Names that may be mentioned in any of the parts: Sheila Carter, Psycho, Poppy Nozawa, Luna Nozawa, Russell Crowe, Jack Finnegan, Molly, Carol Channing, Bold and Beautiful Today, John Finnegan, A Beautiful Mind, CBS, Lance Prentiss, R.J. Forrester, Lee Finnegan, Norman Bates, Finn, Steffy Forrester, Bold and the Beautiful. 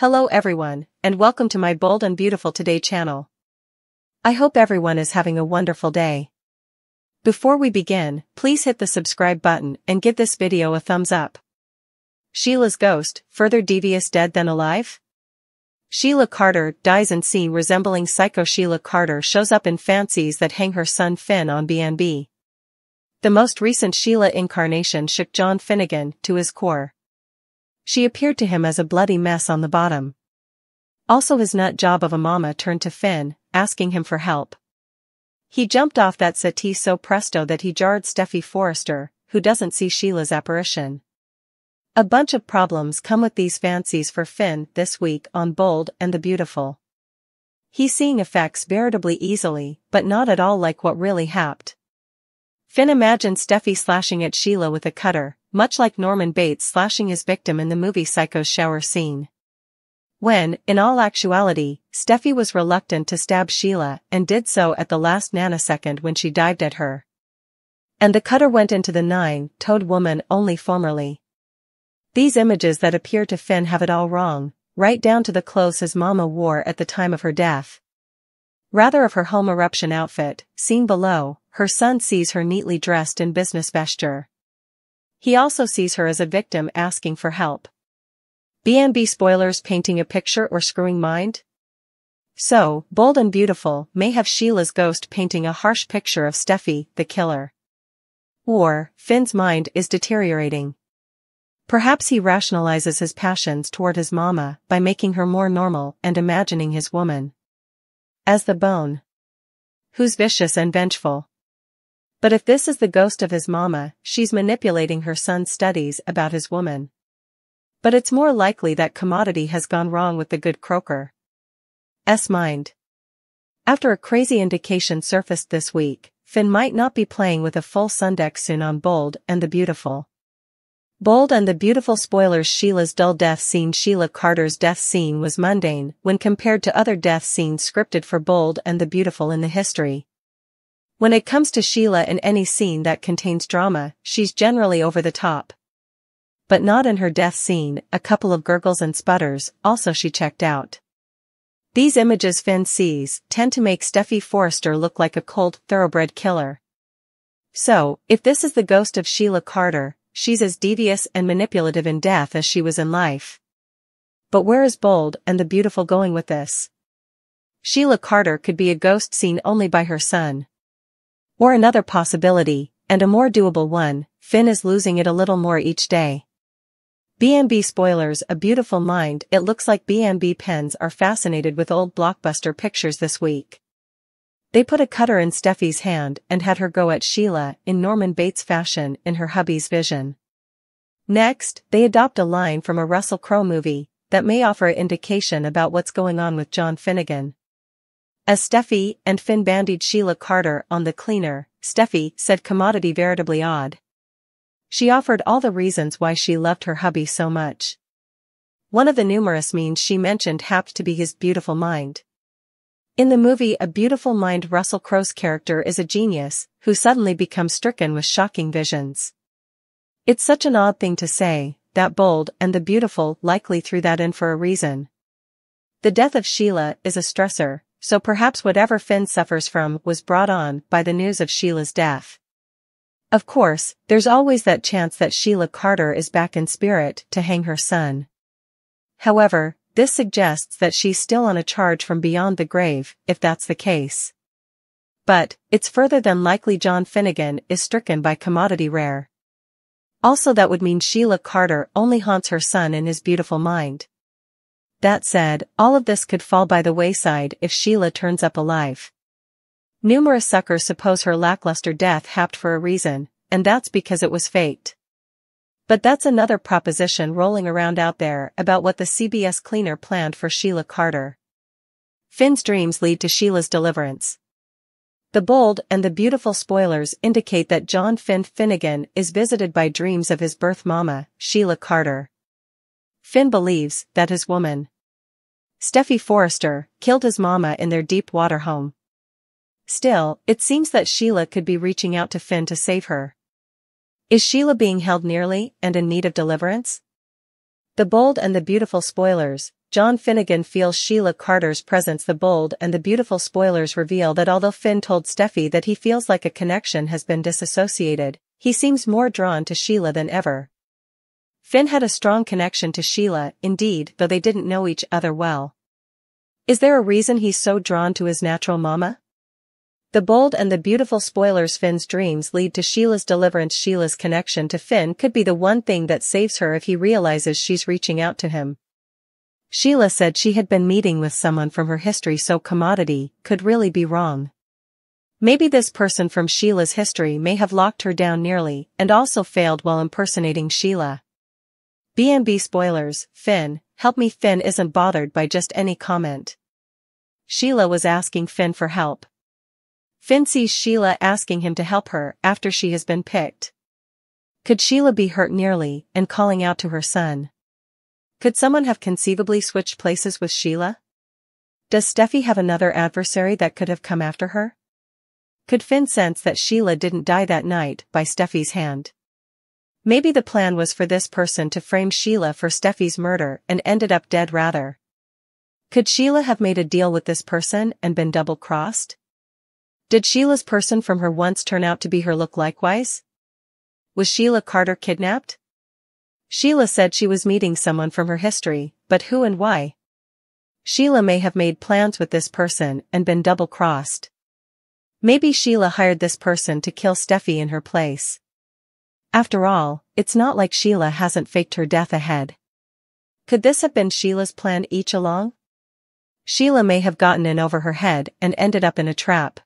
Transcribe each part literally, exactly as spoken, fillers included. Hello everyone, and welcome to my Bold and Beautiful Today channel. I hope everyone is having a wonderful day. Before we begin, please hit the subscribe button and give this video a thumbs up. Sheila's ghost, further devious dead than alive? Sheila Carter dies and C resembling Psycho. Sheila Carter shows up in fancies that hang her son Finn on B and B. The most recent Sheila incarnation shook John Finnegan to his core. She appeared to him as a bloody mess on the bottom. Also his nut job of a mama turned to Finn, asking him for help. He jumped off that settee so presto that he jarred Steffy Forrester, who doesn't see Sheila's apparition. A bunch of problems come with these fancies for Finn this week on Bold and the Beautiful. He's seeing effects veritably easily, but not at all like what really happened. Finn imagined Steffy slashing at Sheila with a cutter, much like Norman Bates slashing his victim in the movie Psycho's shower scene. When, in all actuality, Steffy was reluctant to stab Sheila and did so at the last nanosecond when she dived at her. And the cutter went into the nine-toed woman only formerly. These images that appear to Finn have it all wrong, right down to the clothes his mama wore at the time of her death. Rather of her home eruption outfit, seen below, her son sees her neatly dressed in business vesture. He also sees her as a victim asking for help. B and B spoilers painting a picture or screwing mind? So, Bold and Beautiful may have Sheila's ghost painting a harsh picture of Steffy, the killer. Or, Finn's mind is deteriorating. Perhaps he rationalizes his passions toward his mama by making her more normal and imagining his woman as the bone who's vicious and vengeful. But if this is the ghost of his mama, she's manipulating her son's studies about his woman. But it's more likely that commodity has gone wrong with the good croaker's mind. After a crazy indication surfaced this week, Finn might not be playing with a full sun deck soon on Bold and the Beautiful. Bold and the Beautiful spoilers. Sheila's dull death scene. Sheila Carter's death scene was mundane when compared to other death scenes scripted for Bold and the Beautiful in the history. When it comes to Sheila in any scene that contains drama, she's generally over the top. But not in her death scene, a couple of gurgles and sputters, also she checked out. These images Finn sees tend to make Steffy Forrester look like a cold, thoroughbred killer. So, if this is the ghost of Sheila Carter, she's as devious and manipulative in death as she was in life. But where is Bold and the Beautiful going with this? Sheila Carter could be a ghost seen only by her son. Or another possibility, and a more doable one, Finn is losing it a little more each day. B and B spoilers. A Beautiful Mind. It looks like B and B pens are fascinated with old blockbuster pictures this week. They put a cutter in Steffy's hand and had her go at Sheila in Norman Bates fashion in her hubby's vision. Next, they adopt a line from a Russell Crowe movie that may offer an indication about what's going on with John Finnegan. As Steffy and Finn bandied Sheila Carter on the cleaner, Steffy said commodity veritably odd. She offered all the reasons why she loved her hubby so much. One of the numerous means she mentioned happened to be his beautiful mind. In the movie A Beautiful Mind, Russell Crowe's character is a genius who suddenly becomes stricken with shocking visions. It's such an odd thing to say, that Bold and the Beautiful likely threw that in for a reason. The death of Sheila is a stressor. So perhaps whatever Finn suffers from was brought on by the news of Sheila's death. Of course, there's always that chance that Sheila Carter is back in spirit to hang her son. However, this suggests that she's still on a charge from beyond the grave, if that's the case. But, it's further than likely John Finnegan is stricken by commodity rare. Also that would mean Sheila Carter only haunts her son in his beautiful mind. That said, all of this could fall by the wayside if Sheila turns up alive. Numerous suckers suppose her lackluster death happened for a reason, and that's because it was faked. But that's another proposition rolling around out there about what the C B S cleaner planned for Sheila Carter. Finn's dreams lead to Sheila's deliverance. The Bold and the Beautiful spoilers indicate that John Finn Finnegan is visited by dreams of his birth mama, Sheila Carter. Finn believes that his woman Steffy Forrester killed his mama in their deep water home. Still, it seems that Sheila could be reaching out to Finn to save her. Is Sheila being held nearly and in need of deliverance? The Bold and the Beautiful spoilers John Finnegan feels Sheila Carter's presence. The Bold and the Beautiful spoilers reveal that although Finn told Steffy that he feels like a connection has been disassociated, he seems more drawn to Sheila than ever. Finn had a strong connection to Sheila, indeed, though they didn't know each other well. Is there a reason he's so drawn to his natural mama? The Bold and the Beautiful spoilers. Finn's dreams lead to Sheila's deliverance. Sheila's connection to Finn could be the one thing that saves her if he realizes she's reaching out to him. Sheila said she had been meeting with someone from her history, so commodity could really be wrong. Maybe this person from Sheila's history may have locked her down nearly and also failed while impersonating Sheila. B and B spoilers, Finn, help me. Finn isn't bothered by just any comment. Sheila was asking Finn for help. Finn sees Sheila asking him to help her after she has been picked. Could Sheila be hurt nearly and calling out to her son? Could someone have conceivably switched places with Sheila? Does Steffy have another adversary that could have come after her? Could Finn sense that Sheila didn't die that night by Steffy's hand? Maybe the plan was for this person to frame Sheila for Steffy's murder and ended up dead rather. Could Sheila have made a deal with this person and been double-crossed? Did Sheila's person from her once turn out to be her look likewise? Was Sheila Carter kidnapped? Sheila said she was meeting someone from her history, but who and why? Sheila may have made plans with this person and been double-crossed. Maybe Sheila hired this person to kill Steffy in her place. After all, it's not like Sheila hasn't faked her death ahead. Could this have been Sheila's plan each along? Sheila may have gotten in over her head and ended up in a trap.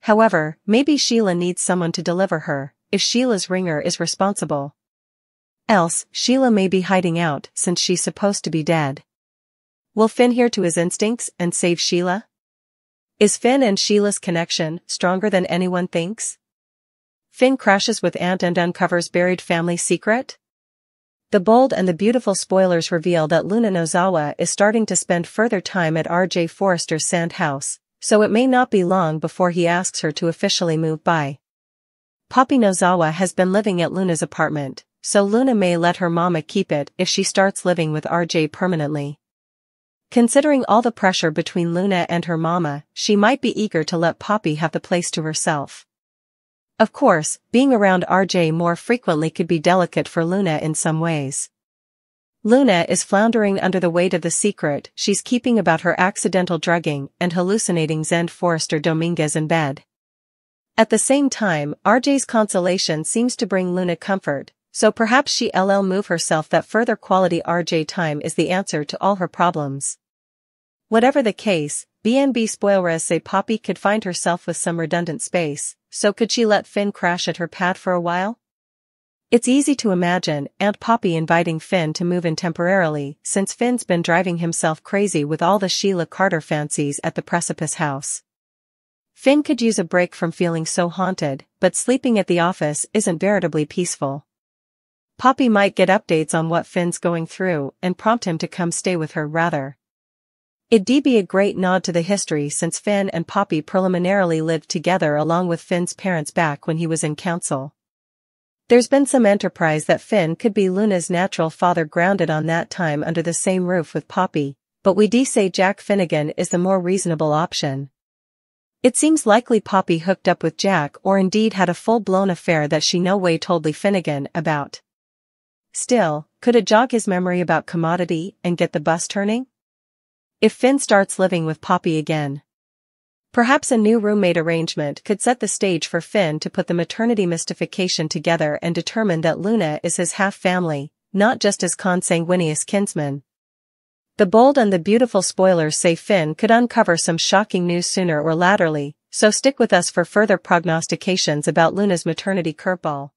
However, maybe Sheila needs someone to deliver her, if Sheila's ringer is responsible. Else, Sheila may be hiding out since she's supposed to be dead. Will Finn hear to his instincts and save Sheila? Is Finn and Sheila's connection stronger than anyone thinks? Finn crashes with aunt and uncovers buried family secret? The Bold and the Beautiful spoilers reveal that Luna Nozawa is starting to spend further time at R J Forrester's sand house, so it may not be long before he asks her to officially move by. Poppy Nozawa has been living at Luna's apartment, so Luna may let her mama keep it if she starts living with R J permanently. Considering all the pressure between Luna and her mama, she might be eager to let Poppy have the place to herself. Of course, being around R J more frequently could be delicate for Luna in some ways. Luna is floundering under the weight of the secret she's keeping about her accidental drugging and hallucinations and Forrester Dominguez in bed. At the same time, R J's consolation seems to bring Luna comfort, so perhaps she'll move herself. That further quality R J time is the answer to all her problems. Whatever the case, B and B spoilers say Poppy could find herself with some redundant space, so could she let Finn crash at her pad for a while? It's easy to imagine Aunt Poppy inviting Finn to move in temporarily, since Finn's been driving himself crazy with all the Sheila Carter fancies at the Precipice house. Finn could use a break from feeling so haunted, but sleeping at the office isn't veritably peaceful. Poppy might get updates on what Finn's going through and prompt him to come stay with her rather. It'd be a great nod to the history since Finn and Poppy preliminarily lived together along with Finn's parents back when he was in council. There's been some enterprise that Finn could be Luna's natural father, grounded on that time under the same roof with Poppy, but we do say Jack Finnegan is the more reasonable option. It seems likely Poppy hooked up with Jack or indeed had a full-blown affair that she no way told Lee Finnegan about. Still, could it jog his memory about commodity and get the bus turning? If Finn starts living with Poppy again. Perhaps a new roommate arrangement could set the stage for Finn to put the maternity mystification together and determine that Luna is his half-family, not just his consanguineous kinsman. The Bold and the Beautiful spoilers say Finn could uncover some shocking news sooner or laterally, so stick with us for further prognostications about Luna's maternity curveball.